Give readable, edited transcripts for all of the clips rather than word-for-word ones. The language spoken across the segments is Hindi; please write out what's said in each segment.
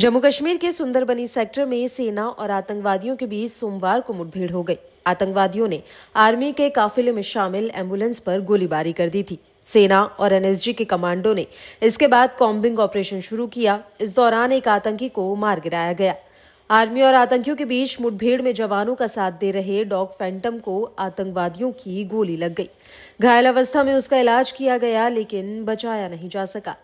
जम्मू कश्मीर के सुंदरबनी सेक्टर में सेना और आतंकवादियों के बीच सोमवार को मुठभेड़ हो गई। आतंकवादियों ने आर्मी के काफिले में शामिल एम्बुलेंस पर गोलीबारी कर दी थी। सेना और एनएसजी के कमांडो ने इसके बाद कॉम्बिंग ऑपरेशन शुरू किया। इस दौरान एक आतंकी को मार गिराया गया। आर्मी और आतंकियों के बीच मुठभेड़ में जवानों का साथ दे रहे डॉग फैंटम को आतंकवादियों की गोली लग गई। घायल अवस्था में उसका इलाज किया गया लेकिन बचाया नहीं जा सका।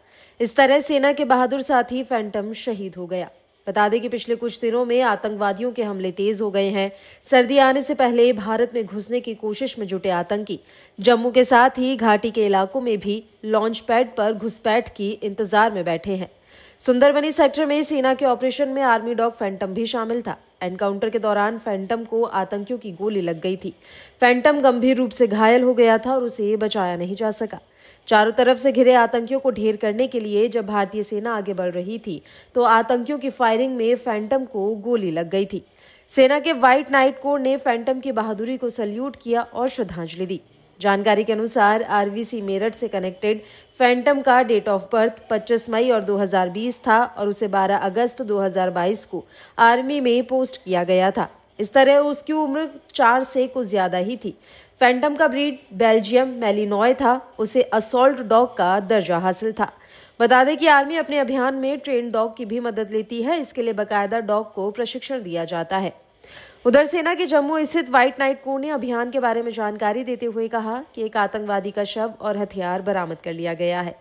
इस तरह सेना के बहादुर साथी फैंटम शहीद हो गया। बता दें कि पिछले कुछ दिनों में आतंकवादियों के हमले तेज हो गए हैं। सर्दी आने से पहले भारत में घुसने की कोशिश में जुटे आतंकी जम्मू के साथ ही घाटी के इलाकों में भी लॉन्च पैड पर घुसपैठ की इंतजार में बैठे हैं। सुंदरबनी सेक्टर में सेना के ऑपरेशन में आर्मी डॉग फैंटम भी शामिल था। एनकाउंटर के दौरान फैंटम को आतंकियों की गोली लग गई थी। फैंटम गंभीर रूप से घायल हो गया था और उसे बचाया नहीं जा सका। चारों तरफ से घिरे आतंकियों को ढेर करने के लिए जब भारतीय सेना आगे बढ़ रही थी तो आतंकियों की फायरिंग में फैंटम को गोली लग गई थी। सेना के व्हाइट नाइट कोर ने फैंटम की बहादुरी को सल्यूट किया और श्रद्धांजलि दी। जानकारी के अनुसार आरवीसी मेरठ से कनेक्टेड फैंटम का डेट ऑफ बर्थ 25 मई और 2020 था और उसे 12 अगस्त 2022 को आर्मी में पोस्ट किया गया था। इस तरह उसकी उम्र 4 से कुछ ज्यादा ही थी। फैंटम का ब्रीड बेल्जियम मैलिनॉय था। उसे असॉल्ट डॉग का दर्जा हासिल था। बता दें कि आर्मी अपने अभियान में ट्रेन डॉग की भी मदद लेती है। इसके लिए बाकायदा डॉग को प्रशिक्षण दिया जाता है। उधर सेना के जम्मू स्थित व्हाइट नाइट कोर ने अभियान के बारे में जानकारी देते हुए कहा कि एक आतंकवादी का शव और हथियार बरामद कर लिया गया है।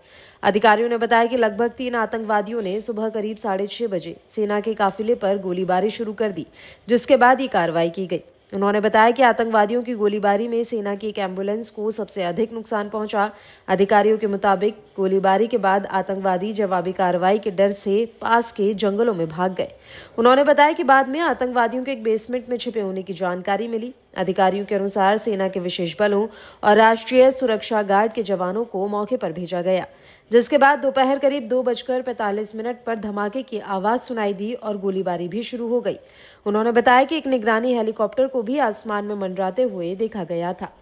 अधिकारियों ने बताया कि लगभग 3 आतंकवादियों ने सुबह करीब 6:30 बजे सेना के काफिले पर गोलीबारी शुरू कर दी, जिसके बाद ये कार्रवाई की गई। उन्होंने बताया कि आतंकवादियों की गोलीबारी में सेना की एक एम्बुलेंस को सबसे अधिक नुकसान पहुंचा। अधिकारियों के मुताबिक गोलीबारी के बाद आतंकवादी जवाबी कार्रवाई के डर से पास के जंगलों में भाग गए। उन्होंने बताया कि बाद में आतंकवादियों के एक बेसमेंट में छिपे होने की जानकारी मिली। अधिकारियों के अनुसार सेना के विशेष बलों और राष्ट्रीय सुरक्षा गार्ड के जवानों को मौके पर भेजा गया, जिसके बाद दोपहर करीब 2:45 पर धमाके की आवाज सुनाई दी और गोलीबारी भी शुरू हो गई। उन्होंने बताया कि एक निगरानी हेलीकॉप्टर को भी आसमान में मंडराते हुए देखा गया था।